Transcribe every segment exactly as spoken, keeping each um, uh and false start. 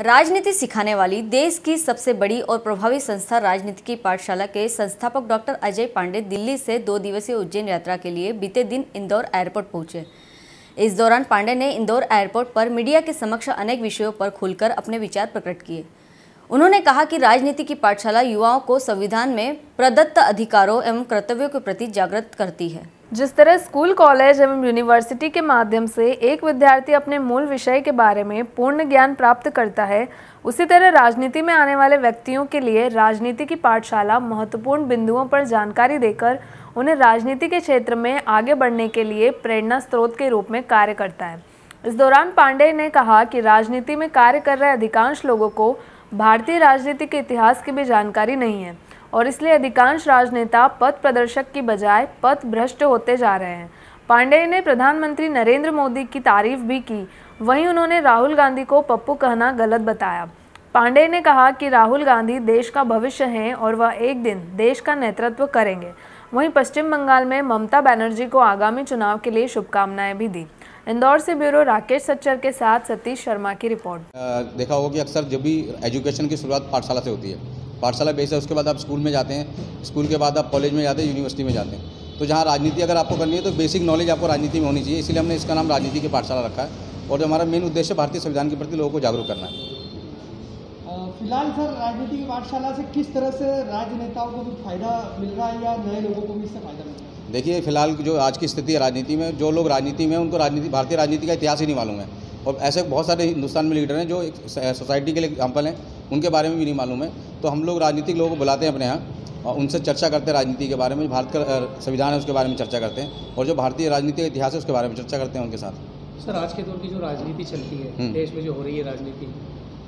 राजनीति सिखाने वाली देश की सबसे बड़ी और प्रभावी संस्था राजनीति की पाठशाला के संस्थापक डॉक्टर अजय पांडे दिल्ली से दो दिवसीय उज्जैन यात्रा के लिए बीते दिन इंदौर एयरपोर्ट पहुंचे। इस दौरान पांडे ने इंदौर एयरपोर्ट पर मीडिया के समक्ष अनेक विषयों पर खुलकर अपने विचार प्रकट किए। उन्होंने कहा कि राजनीति की पाठशाला युवाओं को संविधान में प्रदत्त अधिकारों एवं कर्तव्यों के प्रति जागृत करती है। जिस तरह स्कूल, कॉलेज एवं यूनिवर्सिटी के माध्यम से एक विद्यार्थी अपने मूल विषय के बारे में पूर्ण ज्ञान प्राप्त करता है, उसी तरह राजनीति में आने वाले व्यक्तियों के लिए राजनीति की पाठशाला महत्वपूर्ण बिंदुओं पर जानकारी देकर उन्हें राजनीति के क्षेत्र में आगे बढ़ने के लिए प्रेरणा स्रोत के रूप में कार्य करता है। इस दौरान पांडे ने कहा कि राजनीति में कार्य कर रहे अधिकांश लोगों को भारतीय राजनीति के इतिहास की भी जानकारी नहीं है और इसलिए अधिकांश राजनेता पथ प्रदर्शक की बजाय पथ भ्रष्ट होते जा रहे हैं। पांडे ने प्रधानमंत्री नरेंद्र मोदी की तारीफ भी की, वहीं उन्होंने राहुल गांधी को पप्पू कहना गलत बताया। पांडे ने कहा कि राहुल गांधी देश का भविष्य हैं और वह एक दिन देश का नेतृत्व करेंगे। वहीं पश्चिम बंगाल में ममता बनर्जी को आगामी चुनाव के लिए शुभकामनाएं भी दी। इंदौर से ब्यूरो राकेश सच्चर के साथ सतीश शर्मा की रिपोर्ट। देखा होगा कि अक्सर जब भी एजुकेशन की शुरुआत पाठशाला से होती है, पाठशाला बेस है, उसके बाद आप स्कूल में जाते हैं, स्कूल के बाद आप कॉलेज में जाते हैं, यूनिवर्सिटी में जाते हैं। तो जहाँ राजनीति अगर आपको करनी है तो बेसिक नॉलेज आपको राजनीति में होनी चाहिए, इसलिए हमने इसका नाम राजनीति की पाठशाला रखा है और जो हमारा मेन उद्देश्य भारतीय संविधान के प्रति लोगों को जागरूक करना है। फिलहाल सर, राजनीति की पाठशाला से किस तरह से राजनेताओं को भी फायदा मिल रहा है या नए लोगों को भी इससे फायदा मिल रहा है? देखिए, फिलहाल जो आज की स्थिति है राजनीति में, जो लोग राजनीति में उनको राजनीति भारतीय राजनीति का इतिहास ही नहीं मालूम है और ऐसे बहुत सारे हिंदुस्तान में लीडर हैं जो सोसाइटी के लिए एग्जाम्पल हैं, उनके बारे में भी नहीं मालूम है। तो हम लोग राजनीतिक लोगों को बुलाते हैं अपने यहाँ और उनसे चर्चा करते हैं, राजनीति के बारे में, भारत का संविधान है उसके बारे में चर्चा करते हैं और जो भारतीय राजनीति का इतिहास है उसके बारे में चर्चा करते हैं उनके साथ। सर, आज के दौर की जो राजनीति चलती है देश में, जो हो रही है राजनीति,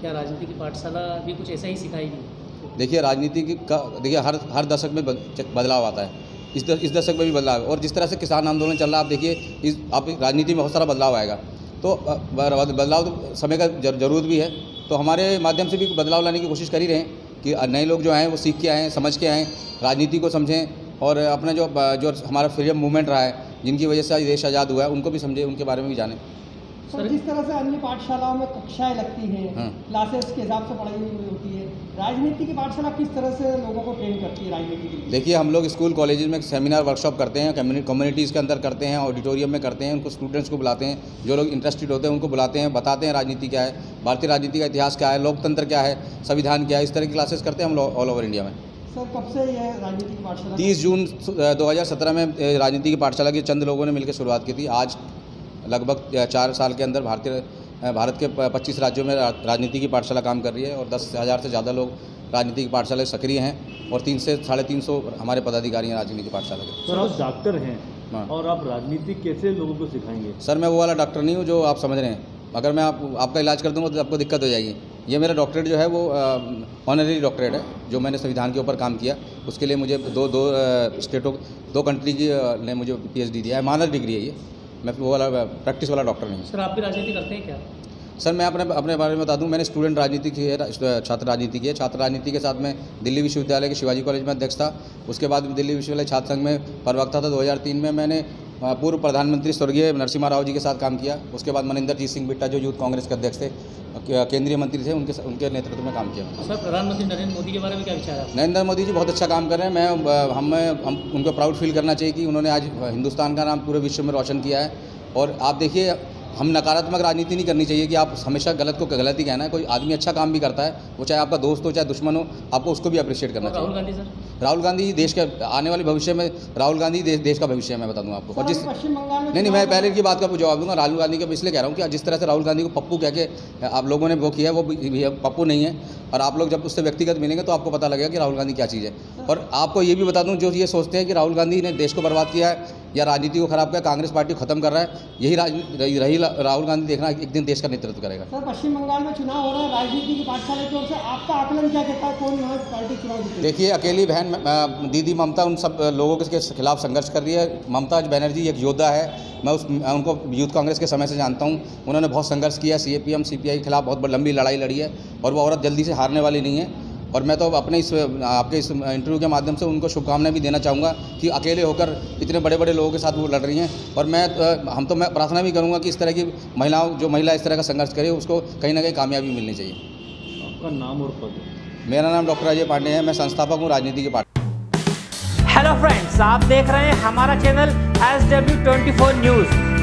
क्या राजनीति की पाठशाला भी कुछ ऐसा ही सिखाएगी? देखिए, राजनीति की का देखिए हर हर दशक में बदलाव आता है, इस द, इस दशक में भी बदलाव है और जिस तरह से किसान आंदोलन चल रहा है, आप देखिए इस आप राजनीति में बहुत सारा बदलाव आएगा। तो बदलाव तो समय का जरूरत भी है, तो हमारे माध्यम से भी बदलाव लाने की कोशिश कर ही रहे हैं कि नए लोग जो हैं वो सीख के आएँ, समझ के आएँ, राजनीति को समझें और अपना जो जो हमारा फ्रीडम मूवमेंट रहा है, जिनकी वजह से देश आज़ाद हुआ है, उनको भी समझें, उनके बारे में भी जानें। सर, जिस तरह से अन्य पाठशालाओं में कक्षाएं लगती हैं, क्लासेस के हिसाब से पढ़ाई होती है, राजनीति की पाठशाला किस तरह से लोगों को ट्रेन करती है राजनीति के लिए? देखिए, हम लोग स्कूल कॉलेजेस में सेमिनार वर्कशॉप करते हैं, कम्युनिटीज़ के अंदर करते हैं, ऑडिटोरियम में करते हैं, उनको स्टूडेंट्स को बुलाते हैं, जो लोग इंटरेस्टेड होते हैं उनको बुलाते हैं, बताते हैं राजनीति क्या है, भारतीय राजनीति का इतिहास क्या है, लोकतंत्र क्या है, संविधान क्या है, इस तरह की क्लासेस करते हैं हम लोग ऑल ओवर इंडिया में। सर, कब से ये राजनीति की पाठशाला? तीस जून दो हज़ार सत्रह में राजनीति की पाठशाला के चंद लोगों ने मिलकर शुरुआत की थी। आज लगभग चार साल के अंदर भारतीय भारत के पच्चीस राज्यों में राजनीति की पाठशाला काम कर रही है और दस हज़ार से ज़्यादा लोग राजनीति की पाठशाला सक्रिय हैं और तीन से साढ़े तीन सौ हमारे पदाधिकारी हैं राजनीति की पाठशाला के। सर, आप डॉक्टर हैं और आप राजनीति कैसे लोगों को सिखाएंगे? सर, मैं वो वाला डॉक्टर नहीं हूँ जो आप समझ रहे हैं। अगर मैं आप, आपका इलाज कर दूँगा तो आपको दिक्कत हो जाएगी। ये मेरा डॉक्टरेट जो है वो ऑनररी डॉक्टरेट है, जो मैंने संविधान के ऊपर काम किया, उसके लिए मुझे दो दो स्टेटों दो कंट्री की ने मुझे पी एच डी दिया है, मानर डिग्री है ये। मैं वो वाला प्रैक्टिस वाला डॉक्टर नहीं हूँ। सर, आप भी राजनीति करते हैं क्या? सर, मैं अपने अपने बारे में बता दूं, मैंने स्टूडेंट राजनीति की है, छात्र राजनीति की है। छात्र राजनीति के साथ मैं दिल्ली विश्वविद्यालय के शिवाजी कॉलेज में अध्यक्ष था, उसके बाद दिल्ली विश्वविद्यालय छात्र संघ में प्रवक्ता था। दो हज़ार तीन में मैंने पूर्व प्रधानमंत्री स्वर्गीय नरसिम्हा राव जी के साथ काम किया। उसके बाद मनिंदर जीत सिंह बिट्टा जो यूथ कांग्रेस के अध्यक्ष थे, केंद्रीय मंत्री थे, उनके उनके नेतृत्व में काम किया। सर, प्रधानमंत्री नरेंद्र मोदी के बारे में क्या विचार है? नरेंद्र मोदी जी बहुत अच्छा काम कर रहे हैं। मैं हमें हम उनको प्राउड फील करना चाहिए कि उन्होंने आज हिंदुस्तान का नाम पूरे विश्व में रोशन किया है। और आप देखिए, हम नकारात्मक राजनीति नहीं करनी चाहिए कि आप हमेशा गलत को गलत ही कहना है। कोई आदमी अच्छा काम भी करता है, वो चाहे आपका दोस्त हो चाहे दुश्मन हो, आपको उसको भी अप्रिशिएट करना चाहिए। राहुल गांधी सर, राहुल गांधी देश के आने वाले भविष्य में, राहुल गांधी देश, देश का भविष्य है, मैं बता दूँ आपको। और जिस नहीं नहीं मैं पहले की बात का जवाब दूँगा। राहुल गांधी का इसलिए कह रहा हूँ कि जिस तरह से राहुल गांधी को पप्पू कह के आप लोगों ने वो किया, वो पप्पू नहीं है। और आप लोग जब उससे व्यक्तिगत मिलेंगे तो आपको पता लगेगा कि राहुल गांधी क्या चीज़ है। और आपको ये भी बता दूँ, जो ये सोचते हैं कि राहुल गांधी ने देश को बर्बाद किया है या राजनीति को खराब किया, कांग्रेस पार्टी को खत्म कर रहा है, यही रही, रही राहुल गांधी देखना एक दिन देश का नेतृत्व करेगा। सर, पश्चिम बंगाल में चुनाव हो रहा है, राजनीति की पाठशाला की ओर से आपका आकलन क्या कहता है, कौन यहाँ पार्टी चुनाव जीतेगी? देखिए, अकेली बहन दीदी ममता उन सब लोगों के खिलाफ संघर्ष कर रही है। ममता बनर्जी एक योद्धा है, मैं उस उनको यूथ कांग्रेस के समय से जानता हूँ। उन्होंने बहुत संघर्ष किया, सीपीआईएम सीपीआई के खिलाफ बहुत लंबी लड़ाई लड़ी है और वो औरत जल्दी से हारने वाली नहीं है। और मैं तो अपने इस आपके इस इंटरव्यू के माध्यम से उनको शुभकामनाएं भी देना चाहूँगा कि अकेले होकर इतने बड़े बड़े लोगों के साथ वो लड़ रही हैं। और मैं हम तो मैं प्रार्थना भी करूँगा कि इस तरह की महिलाओं जो महिला इस तरह का संघर्ष करे उसको कहीं ना कहीं कामयाबी मिलनी चाहिए। आपका नाम और पद? मेरा नाम डॉक्टर अजय पांडे है, मैं संस्थापक हूँ राजनीति की पाठशाला। हेलो फ्रेंड्स, आप देख रहे हैं हमारा चैनल एस डब्ल्यू चौबीस न्यूज़।